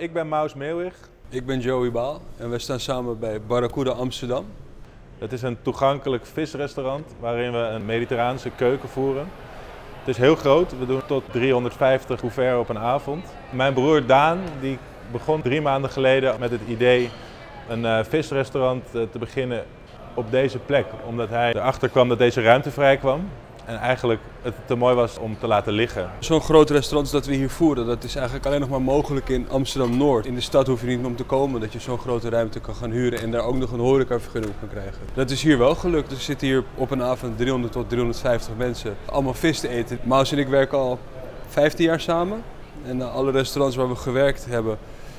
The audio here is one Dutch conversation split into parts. Ik ben Maus Meeuwig. Ik ben Joey Baal en we staan samen bij Barracuda Amsterdam. Het is een toegankelijk visrestaurant waarin we een mediterraanse keuken voeren. Het is heel groot, we doen tot 350 couverts op een avond. Mijn broer Daan die begon 3 maanden geleden met het idee een visrestaurant te beginnen op deze plek. Omdat hij erachter kwam dat deze ruimte vrij kwam. En eigenlijk het te mooi was om te laten liggen. Zo'n groot restaurant dat we hier voeren, dat is eigenlijk alleen nog maar mogelijk in Amsterdam-Noord. In de stad hoef je niet om te komen dat je zo'n grote ruimte kan gaan huren en daar ook nog een horecavergunning kan krijgen. Dat is hier wel gelukt. Er zitten hier op een avond 300 tot 350 mensen allemaal vis te eten. Maus en ik werken al 15 jaar samen. En alle restaurants waar we gewerkt hebben,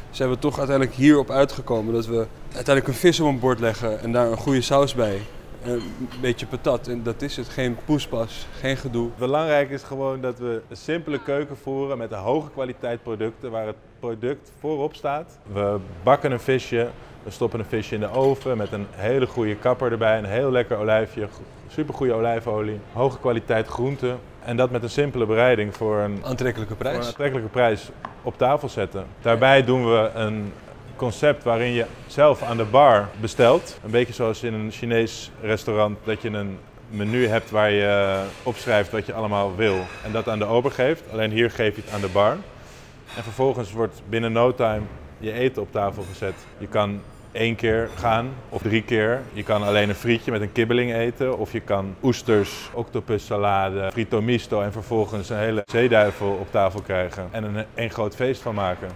zijn we toch uiteindelijk hierop uitgekomen. Dat we uiteindelijk een vis op een bord leggen en daar een goede saus bij. Een beetje patat en dat is het. Geen poespas, geen gedoe. Belangrijk is gewoon dat we een simpele keuken voeren met de hoge kwaliteit producten waar het product voorop staat. We bakken een visje, we stoppen een visje in de oven met een hele goede kapper erbij, een heel lekker olijfje, supergoeie olijfolie, hoge kwaliteit groenten en dat met een simpele bereiding voor een aantrekkelijke prijs, op tafel zetten. Daarbij doen we een concept waarin je zelf aan de bar bestelt. Een beetje zoals in een Chinees restaurant dat je een menu hebt waar je opschrijft wat je allemaal wil en dat aan de ober geeft. Alleen hier geef je het aan de bar. En vervolgens wordt binnen no time je eten op tafel gezet. Je kan 1 keer gaan of 3 keer. Je kan alleen een frietje met een kibbeling eten of je kan oesters, octopussalade, frito misto en vervolgens een hele zeeduivel op tafel krijgen en er een groot feest van maken.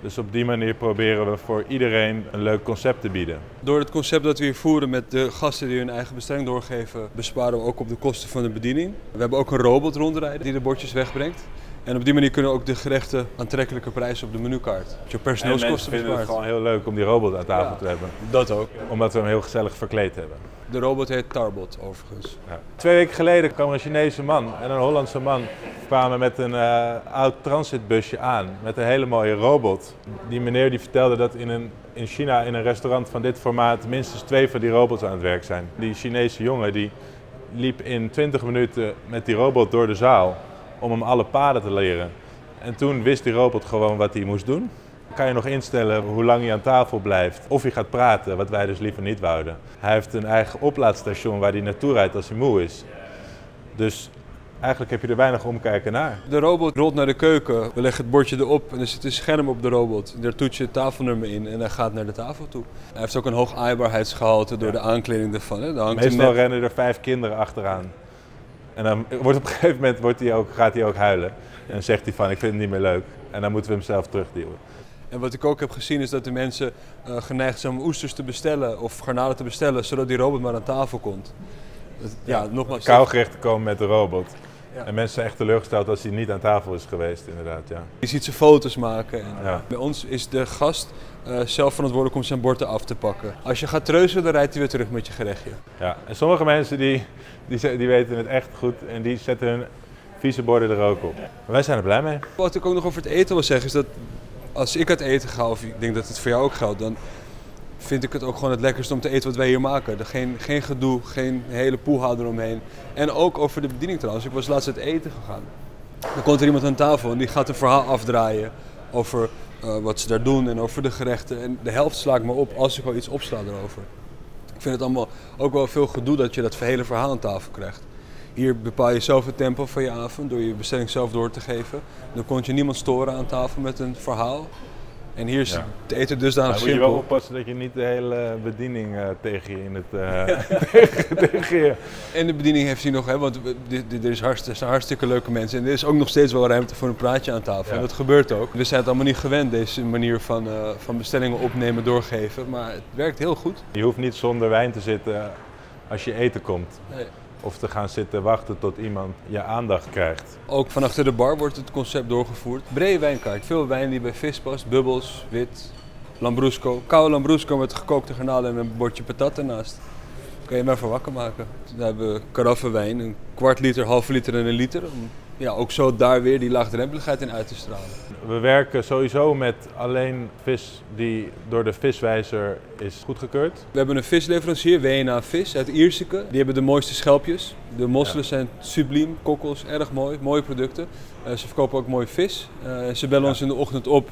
Dus op die manier proberen we voor iedereen een leuk concept te bieden. Door het concept dat we hier voeren met de gasten die hun eigen bestelling doorgeven, besparen we ook op de kosten van de bediening. We hebben ook een robot rondrijden die de bordjes wegbrengt. En op die manier kunnen ook de gerechten aantrekkelijke prijzen op de menukaart. Je personeelskosten bespaart. Mensen vinden het gewoon heel leuk om die robot aan tafel te hebben. Dat ook. Omdat we hem heel gezellig verkleed hebben. De robot heet Tarbot overigens. Ja. 2 weken geleden kwam een Chinese man en een Hollandse man kwamen met een oud transitbusje aan. Met een hele mooie robot. Die meneer die vertelde dat in China in een restaurant van dit formaat minstens 2 van die robots aan het werk zijn. Die Chinese jongen die liep in 20 minuten met die robot door de zaal. Om hem alle paden te leren. En toen wist die robot gewoon wat hij moest doen. Kan je nog instellen hoe lang hij aan tafel blijft. Of hij gaat praten, wat wij dus liever niet wouden. Hij heeft een eigen oplaadstation waar hij naartoe rijdt als hij moe is. Dus eigenlijk heb je er weinig omkijken naar. De robot rolt naar de keuken. We leggen het bordje erop en er zit een scherm op de robot. Daar toets je het tafelnummer in en hij gaat naar de tafel toe. Hij heeft ook een hoog aaibaarheidsgehalte door de aankleding ervan. Hè? Meestal rennen er 5 kinderen achteraan. En dan wordt op een gegeven moment gaat hij ook huilen. En zegt hij van, ik vind het niet meer leuk. En dan moeten we hem zelf terugduwen. En wat ik ook heb gezien is dat de mensen geneigd zijn om oesters te bestellen of garnalen te bestellen, zodat die robot maar aan tafel komt. Ja, nogmaals. Kauwgerechten komen met de robot. Ja. En mensen zijn echt teleurgesteld als hij niet aan tafel is geweest, inderdaad. Ja. Je ziet ze foto's maken. Ja. Bij ons is de gast zelf verantwoordelijk om zijn bord af te pakken. Als je gaat treuzelen, dan rijdt hij weer terug met je gerechtje. Ja, en sommige mensen die weten het echt goed en die zetten hun vieze borden er ook op. Maar wij zijn er blij mee. Wat ik ook nog over het eten wil zeggen is dat als ik uit eten ga, of ik denk dat het voor jou ook geldt, dan vind ik het ook gewoon het lekkerst om te eten wat wij hier maken. Geen gedoe, geen hele poeha eromheen. En ook over de bediening trouwens. Ik was laatst uit eten gegaan. Dan komt er iemand aan tafel en die gaat een verhaal afdraaien over wat ze daar doen en over de gerechten. En de helft sla ik me op als ik wel iets opsla erover. Ik vind het allemaal ook wel veel gedoe dat je dat hele verhaal aan tafel krijgt. Hier bepaal je zelf het tempo van je avond door je bestelling zelf door te geven. Dan kon je niemand storen aan tafel met een verhaal. En hier is het eten dusdanig simpel. Moet je wel oppassen dat je niet de hele bediening tegen je in het... En de bediening heeft hij nog, hè, want er zijn hartstikke leuke mensen. En er is ook nog steeds wel ruimte voor een praatje aan tafel. Ja. En dat gebeurt ook. We zijn het allemaal niet gewend, deze manier van bestellingen opnemen, doorgeven. Maar het werkt heel goed. Je hoeft niet zonder wijn te zitten als je eten komt. Nee. Of te gaan zitten wachten tot iemand je aandacht krijgt. Ook van achter de bar wordt het concept doorgevoerd. Brede wijnkaart, veel wijn die bij vis past. Bubbels, wit, lambrusco. Koude lambrusco met gekookte garnalen en een bordje patat ernaast. Kan je maar voor wakker maken. Dan hebben we karaffenwijn, een kwart liter, halve liter en een liter. Om ook zo daar weer die laagdrempeligheid in uit te stralen. We werken sowieso met alleen vis die door de viswijzer is goedgekeurd. We hebben een visleverancier, WNA Vis, uit Ierseke. Die hebben de mooiste schelpjes. De mosselen zijn subliem, kokkels, erg mooi, mooie producten. Ze verkopen ook mooie vis. Ze bellen ons in de ochtend op.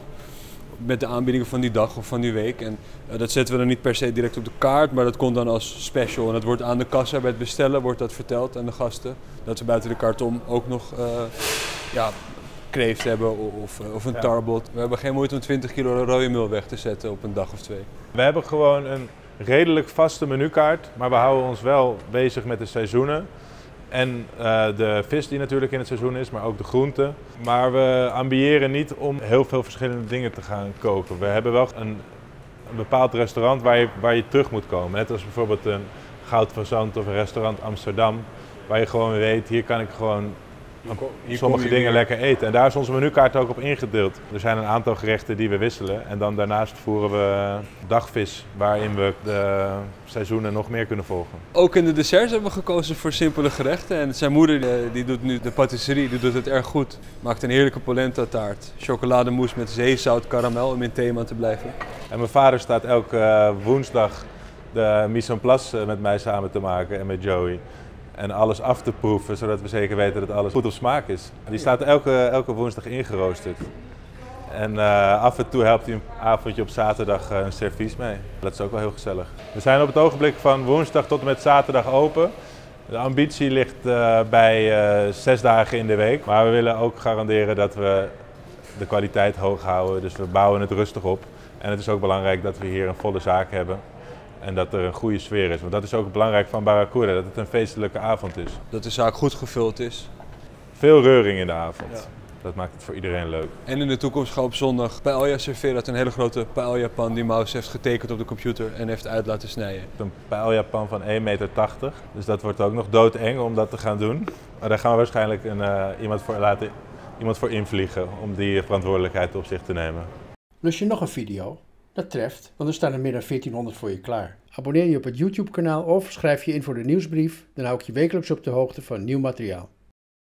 met de aanbiedingen van die dag of van die week. En dat zetten we dan niet per se direct op de kaart, maar dat komt dan als special. En dat wordt aan de kassa bij het bestellen wordt dat verteld aan de gasten. Dat we buiten de karton ook nog kreeft hebben of een tarbot. We hebben geen moeite om 20 kilo rode meel weg te zetten op een dag of twee. We hebben gewoon een redelijk vaste menukaart, maar we houden ons wel bezig met de seizoenen. En de vis die natuurlijk in het seizoen is, maar ook de groenten. Maar we ambiëren niet om heel veel verschillende dingen te gaan koken. We hebben wel een bepaald restaurant waar je terug moet komen. Net als bijvoorbeeld een Goud van Zand of een restaurant Amsterdam. Waar je gewoon weet, hier kan ik gewoon sommige dingen lekker eten. En daar is onze menukaart ook op ingedeeld. Er zijn een aantal gerechten die we wisselen. En dan daarnaast voeren we dagvis, waarin we de seizoenen nog meer kunnen volgen. Ook in de desserts hebben we gekozen voor simpele gerechten. En zijn moeder die doet nu de patisserie, die doet het erg goed. Maakt een heerlijke polenta taart. Chocolademousse met zeezout karamel om in thema te blijven. En mijn vader staat elke woensdag de mise en place met mij samen te maken en met Joey. En alles af te proeven, zodat we zeker weten dat alles goed op smaak is. Die staat elke woensdag ingeroosterd. En af en toe helpt hij een avondje op zaterdag een servies mee. Dat is ook wel heel gezellig. We zijn op het ogenblik van woensdag tot en met zaterdag open. De ambitie ligt bij 6 dagen in de week. Maar we willen ook garanderen dat we de kwaliteit hoog houden. Dus we bouwen het rustig op. En het is ook belangrijk dat we hier een volle zaak hebben. En dat er een goede sfeer is, want dat is ook belangrijk van Barracuda, dat het een feestelijke avond is. Dat de zaak goed gevuld is. Veel reuring in de avond. Ja. Dat maakt het voor iedereen leuk. En in de toekomst gaan we op zondag paella serveren uit een hele grote paella-pan die Maus heeft getekend op de computer en heeft uit laten snijden. Een paella-pan van 1,80 meter, dus dat wordt ook nog doodeng om dat te gaan doen. Maar daar gaan we waarschijnlijk iemand voor invliegen om die verantwoordelijkheid op zich te nemen. Lust je nog een video? Dat treft, want er staan er meer dan 1400 voor je klaar. Abonneer je op het YouTube-kanaal of schrijf je in voor de nieuwsbrief, dan hou ik je wekelijks op de hoogte van nieuw materiaal.